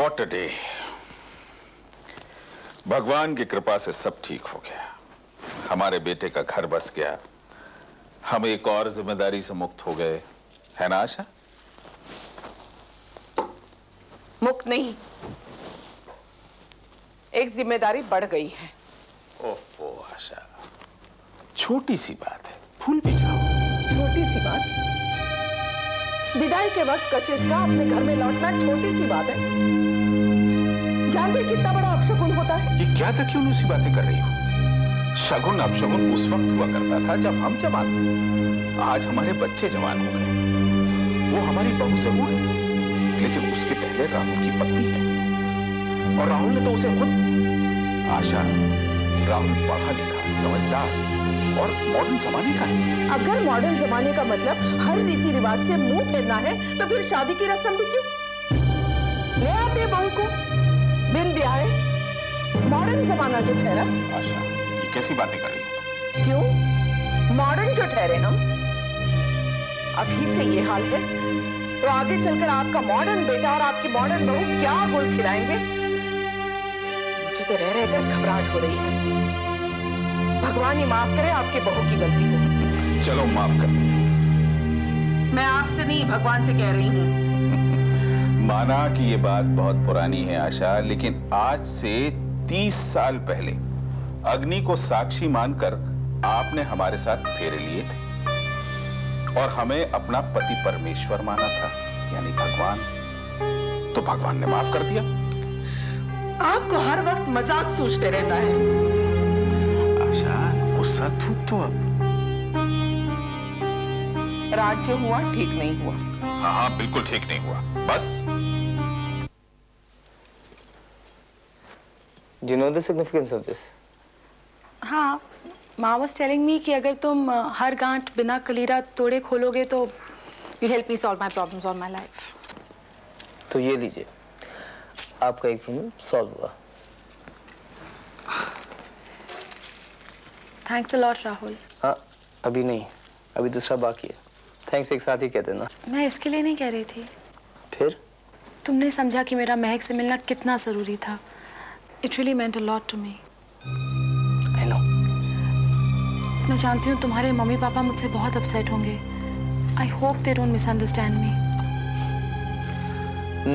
What a day. भगवान की कृपा से सब ठीक हो गया. हमारे बेटे का घर बस गया. हम एक और जिम्मेदारी से मुक्त हो गए. है ना आशा? मुक्त नहीं, एक जिम्मेदारी बढ़ गई है. ओफो आशा, छोटी सी बात है, भूल भी जाओ. छोटी सी बात? विदाई के वक्त कशिश का अपने घर में लौटना छोटी सी बात है? जानते कितना बड़ा अपशगुन होता है? ये क्या तक क्यों उसी बातें कर रही हो? शगुन अपशगुन उस वक्त हुआ करता था जब हम जवान थे. आज हमारे बच्चे जवान हो गए. वो हमारी बहू जरूर है, लेकिन उसके पहले राहुल की पत्नी है, और राहुल ने तो उसे खुद. आशा, राहुल पढ़ा लिखा, समझदार और मॉडर्न जमाने का है. अगर मॉडर्न जमाने का मतलब हर रीति रिवाज से मुंह फेरना है, तो फिर शादी की रस्म भी क्यों? ले आते बहू को बिन ब्याहे. मॉडर्न जमाना जो ठहरा. आशा, ये कैसी बातें कर रही हो? क्यों मॉडर्न जो ठहरे हम, अभी से ये हाल है तो आगे चलकर आपका मॉडर्न बेटा और आपकी मॉडर्न बहू क्या गुल खिलाएंगे? मुझे तो रह रहकर घबराहट हो रही है. भगवान ही माफ करे आपके बहू की गलती को. चलो माफ कर दिया. मैं आपसे नहीं, भगवान से कह रही हूँ. माना कि ये बात बहुत पुरानी है आशा, लेकिन आज से 30 साल पहले अग्नि को साक्षी मानकर आपने हमारे साथ फेरे लिए थे और हमें अपना पति परमेश्वर माना था, यानी भगवान. तो भगवान ने माफ कर दिया. आपको हर वक्त मजाक सोचते रहता है. आशा, गुस्सा थूक तो अब. रात जो हुआ ठीक नहीं हुआ. हाँ हाँ, बिल्कुल ठीक नहीं हुआ. बस. Do you know the significance of this? हाँ. माँ was telling me कि अगर तुम हर गांठ बिना कलीरा तोड़े खोलोगे तो you help me solve my problems all my life. तो ये लीजिए, आपका एक प्रॉब्लम सॉल्व हुआ. Thanks a lot Rahul. हाँ, अभी नहीं, अभी दूसरा बाकी है. Thanks एक साथ ही कहते ना. मैं इसके लिए नहीं कह रही थी. फिर? तुमने समझा कि मेरा महक से मिलना कितना ज़रूरी था. It really meant a lot to me. मैं जानती हूँ तुम्हारे मम्मी पापा मुझसे बहुत अपसेट होंगे. I hope they don't misunderstand me.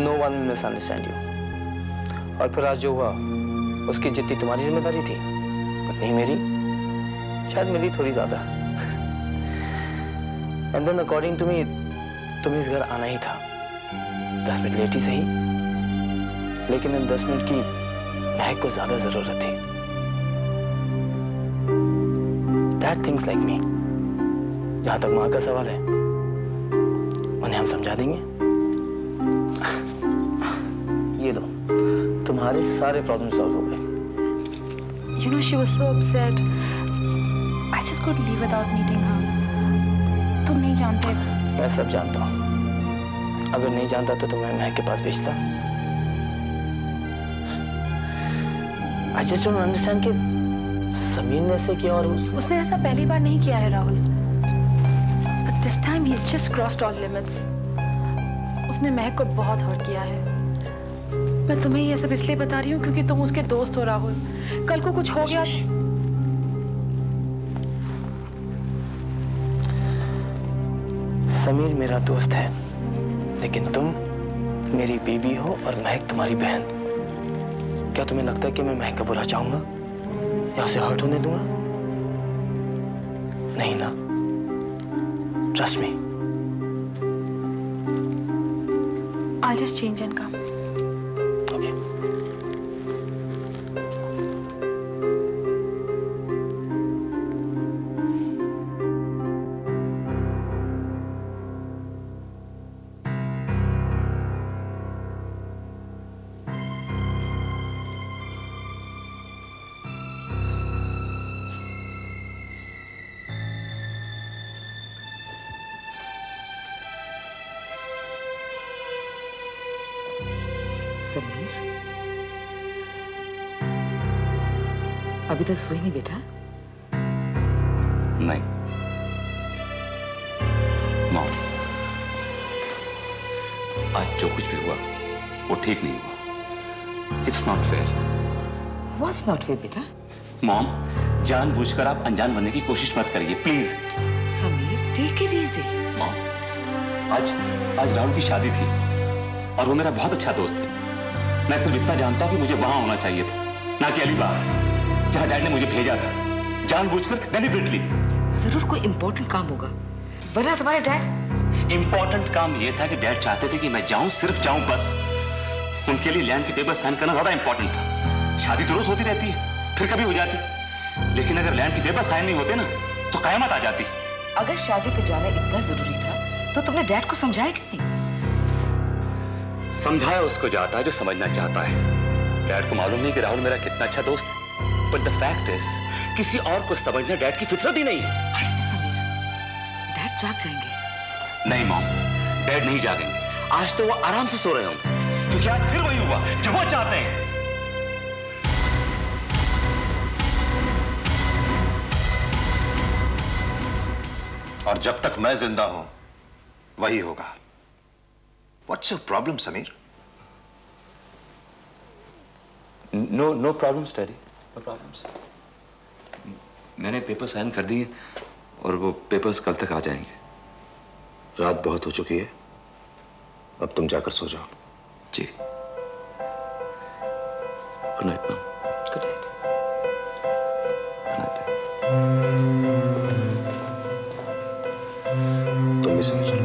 No one will misunderstand you. और फिर आज जो हुआ, उसकी जितनी तुम्हारी जिम्मेदारी थी, उतनी मेरी, शायद मेरी थोड़ी ज़्यादा. And then according to me, तुम्हें इस घर आना ही था. 10 मिनट लेट ही सही, लेकिन इन 10 मिनट की महक को ज़्यादा ज़रूरत थी. That things like me. जहाँ तक माँ का सवाल है, उन्हें हम समझा देंगे. ये लो, तुम्हारे सारे प्रॉब्लम सॉल्व हो गए. You know she was so upset. I just couldn't leave without meeting her. तुम नहीं जानते. मैं सब जानता हूँ. अगर नहीं जानता तो तुम्हें महक के पास भेजता. I just don't understand कि समीर ने ऐसे किया और उसने ऐसा पहली बार नहीं किया है Rahul. But this time he's just crossed all limits. उसने महक को बहुत हर्ट किया है. मैं तुम्हें ये सब इसलिए बता रही हूँ क्योंकि तुम उसके दोस्त हो राहुल. कल को कुछ हो गया. समीर मेरा दोस्त है, लेकिन तुम मेरी बीवी हो और महक तुम्हारी बहन. क्या तुम्हें लगता है कि मैं महक का बुरा चाहूंगा? या उसे हर्ट होने दूंगा? नहीं ना. Trust me. I'll just change and come. Okay. Sameer, अभी तक सोई नहीं बेटा? नहीं माँ, आज जो कुछ भी हुआ वो ठीक नहीं हुआ. It's not fair. What's not fair, बेटा? Mom, जानबूझकर आप अनजान बनने की कोशिश मत करिए, please. Sameer, take it easy. Mom, आज राहुल की शादी थी, और वो मेरा बहुत अच्छा दोस्त है. मैं सिर्फ इतना जानता हूँ कि मुझे वहाँ होना चाहिए था, ना कि अलीबाग, जहाँ डैड ने मुझे भेजा था. जानबूझकर deliberately. जरूर कोई important काम होगा, वरना तुम्हारे डैड. Important काम ये था कि डैड चाहते थे कि मैं जाऊँ, सिर्फ जाऊँ बस. उनके लिए लैंड के पेपर साइन करना ज्यादा इंपॉर्टेंट था. शादी तो रोज होती रहती है, फिर कभी हो जाती, लेकिन अगर लैंड के पेपर साइन नहीं होते ना तो कयामत आ जाती. अगर शादी पे जाना इतना जरूरी था तो तुमने डैड को समझाया क्यों नहीं? समझाया उसको जाता है जो समझना चाहता है. डैड को मालूम नहीं कि राहुल मेरा कितना अच्छा दोस्त है. बट द फैक्ट इज किसी और को समझना डैड की फितरत ही नहीं है. आहिस्ते समीर, डैड जाग जाएंगे. नहीं मॉम, डैड नहीं जागेंगे. आज तो वो आराम से सो रहे होंगे, क्योंकि आज फिर वही हुआ जो वो चाहते हैं. और जब तक मैं जिंदा हूं वही होगा. What's your problem Sameer? No problems daddy, no problems. मैंने पेपर साइन कर दिए और वो पेपर्स कल तक आ जाएंगे. रात बहुत हो चुकी है, अब तुम जाकर सो जाओ. जी, good night ma'am. Good night. तुम भी सो चलो.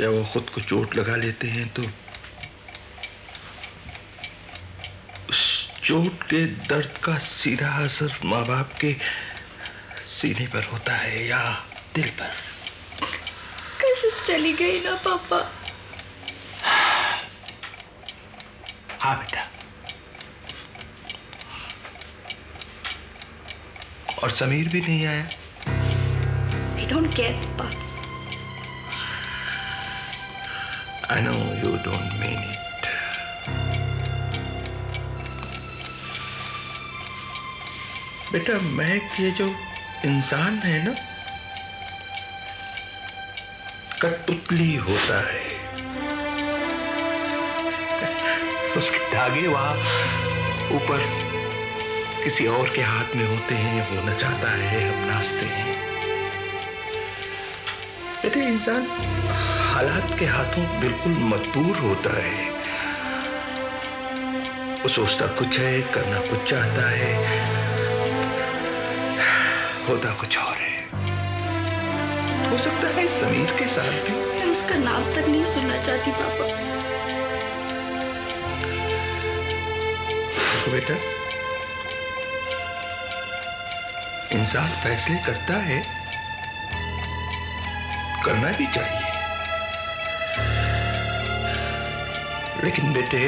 या वो खुद को चोट लगा लेते हैं तो उस चोट के दर्द का सीधा असर माँ बाप के सीने पर होता है या दिल पर. कशिश चली गई ना पापा? हाँ बेटा. और समीर भी नहीं आया? I don't care पापा. I know you don't mean it. बेटा महक ये जो इंसान है ना कठपुतली होता है. उसके धागे वहाँ ऊपर किसी और के हाथ में होते हैं. वो नचाता है, हम नाचते हैं. बेटे इंसान हालात के हाथों बिल्कुल मजबूर होता है. वो सोचता कुछ है, करना कुछ चाहता है, होता कुछ और है. हो सकता है समीर के साथ भी. मैं उसका नाम तक नहीं सुनना चाहती पापा. तो बेटा इंसान फैसले करता है, करना भी चाहिए. लेकिन बेटे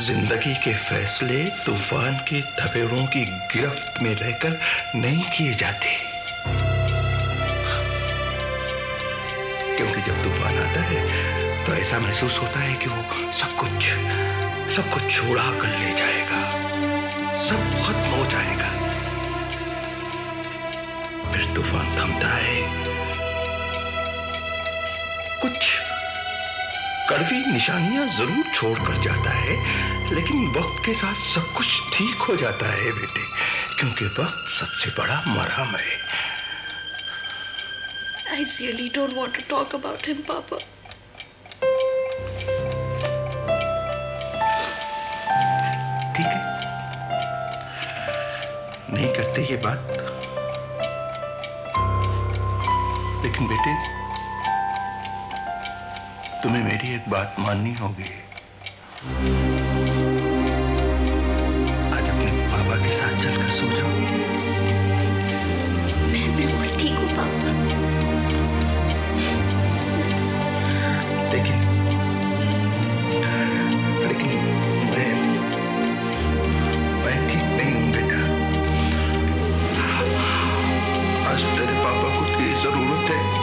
जिंदगी के फैसले तूफान के थपेड़ों की गिरफ्त में रहकर नहीं किए जाते, क्योंकि जब तूफान आता है तो ऐसा महसूस होता है कि वो सब कुछ उड़ा कर ले जाएगा, सब खत्म हो जाएगा। फिर तूफान थमता है, कुछ कड़वी निशानियां जरूर छोड़ कर जाता है, लेकिन वक्त के साथ सब कुछ ठीक हो जाता है बेटे, क्योंकि वक्त सबसे बड़ा मरहम है। I really don't want to talk about him, Papa. ठीक है, नहीं करते ये बात, लेकिन बेटे तुम्हें मेरी एक बात माननी होगी। आज अपने पापा के साथ चलकर सो जाओ। मैं बिल्कुल ठीक हूँ पापा। लेकिन मैं ठीक नहीं हूँ बेटा। आज तेरे पापा को तेरी जरूरत है।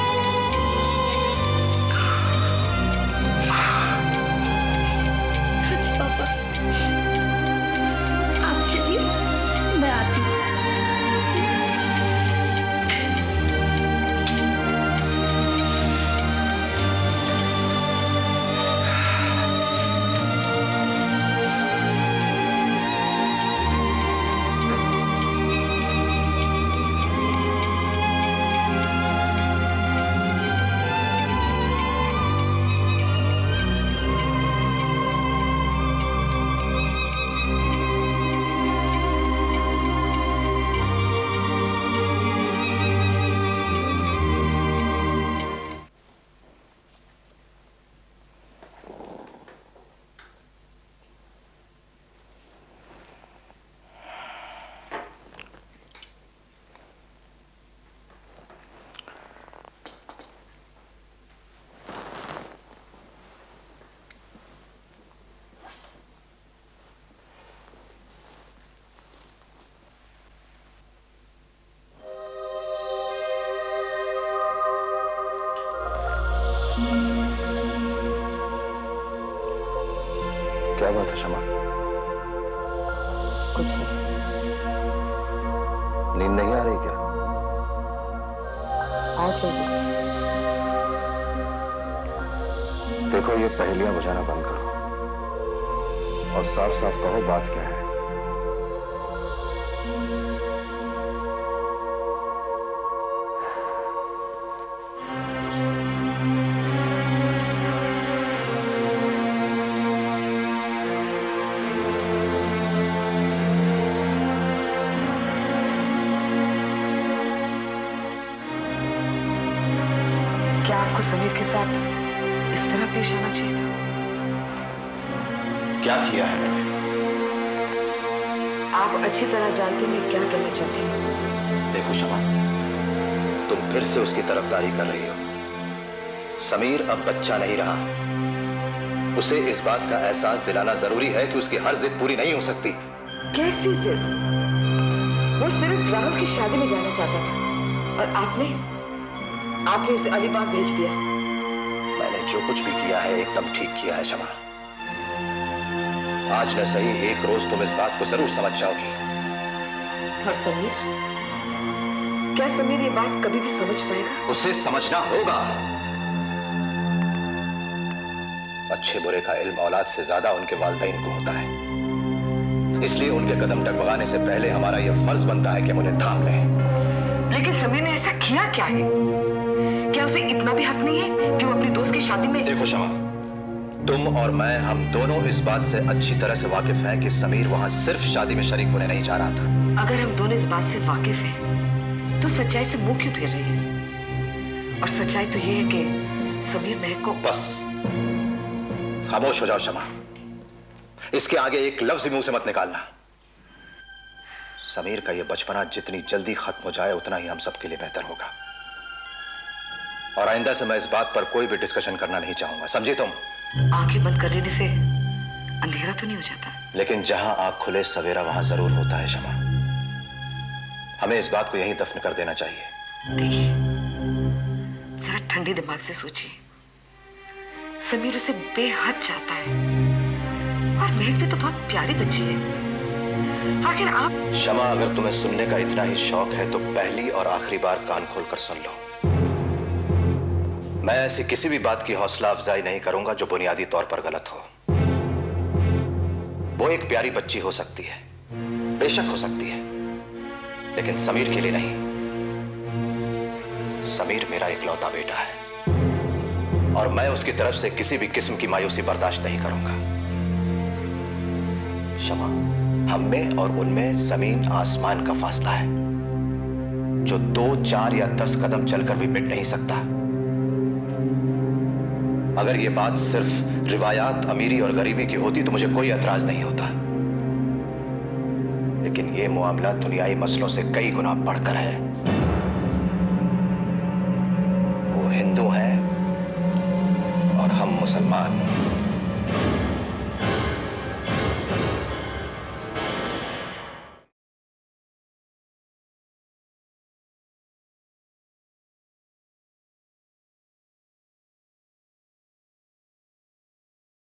क्या बात है शमा? कुछ नहीं। नींद नहीं आ रही क्या? आ जाएगी। देखो ये पहेलियां बुझाना बंद करो और साफ साफ कहो बात क्या है। समीर के साथ इस तरह पेश आना चाहिए था। क्या किया है मैंने? आप अच्छी तरह जानते मैं क्या कहना चाहती हूँ। देखो शमा, तुम फिर से उसकी तरफदारी कर रही हो। समीर अब बच्चा नहीं रहा। उसे इस बात का एहसास दिलाना जरूरी है कि उसकी हर जिद पूरी नहीं हो सकती। कैसी जिद? वो सिर्फ राहुल की शादी में जाना चाहता था और आपने उसे अलीबाग भेज दिया। मैंने जो कुछ भी किया है एकदम ठीक किया है शमा। आज न सही एक रोज तुम इस बात को जरूर समझ जाओगी। और समीर? क्या समीर ये बात कभी भी समझ पाएगा? उसे समझना होगा। अच्छे बुरे का इल्म औलाद से ज्यादा उनके वालिदैन को होता है, इसलिए उनके कदम डगमगाने से पहले हमारा यह फर्ज बनता है कि हम उन्हें थाम लें। लेकिन समीर ने ऐसा किया क्या है? क्या उसे इतना भी हक नहीं है कि वो अपनी दोस्त की शादी में? देखो शमा, तुम और मैं हम दोनों इस बात से अच्छी तरह से वाकिफ हैं कि समीर वहां सिर्फ शादी में शरीक होने नहीं जा रहा था। अगर हम दोनों इस बात से वाकिफ हैं, तो सच्चाई से मुंह क्यों फेर रहे हैं? और सच्चाई तो ये है कि समीर महक को... बस खामोश हो जाओ शमा। इसके आगे एक लफ्ज मुंह से मत निकालना। समीर का यह बचपना जितनी जल्दी खत्म हो जाए उतना ही हम सबके लिए बेहतर होगा। और आइंदा से मैं इस बात पर कोई भी डिस्कशन करना नहीं चाहूंगा, समझे तुम? आंखें बंद कर लेने से अंधेरा तो नहीं हो जाता? लेकिन जहां आंख खुले सवेरा वहां जरूर होता है शमा। हमें इस बात को यहीं दफन कर देना चाहिए। देखिए, जरा ठंडे दिमाग से सोचिए। समीर उसे बेहद चाहता है और महक भी तो बहुत प्यारी बच्ची है। आखिर आप शमा, अगर तुम्हें सुनने का इतना ही शौक है तो पहली और आखिरी बार कान खोलकर सुन लो। मैं ऐसी किसी भी बात की हौसला अफजाई नहीं करूंगा जो बुनियादी तौर पर गलत हो। वो एक प्यारी बच्ची हो सकती है, बेशक हो सकती है, लेकिन समीर के लिए नहीं। समीर मेरा इकलौता बेटा है और मैं उसकी तरफ से किसी भी किस्म की मायूसी बर्दाश्त नहीं करूंगा। शमा, हम में और उनमें जमीन आसमान का फासला है जो 2, 4 या 10 कदम चलकर भी मिट नहीं सकता। अगर ये बात सिर्फ रिवायात, अमीरी और गरीबी की होती तो मुझे कोई एतराज नहीं होता, लेकिन ये मामला दुनियाई मसलों से कई गुना बढ़कर है। वो हिंदू हैं और हम मुसलमान।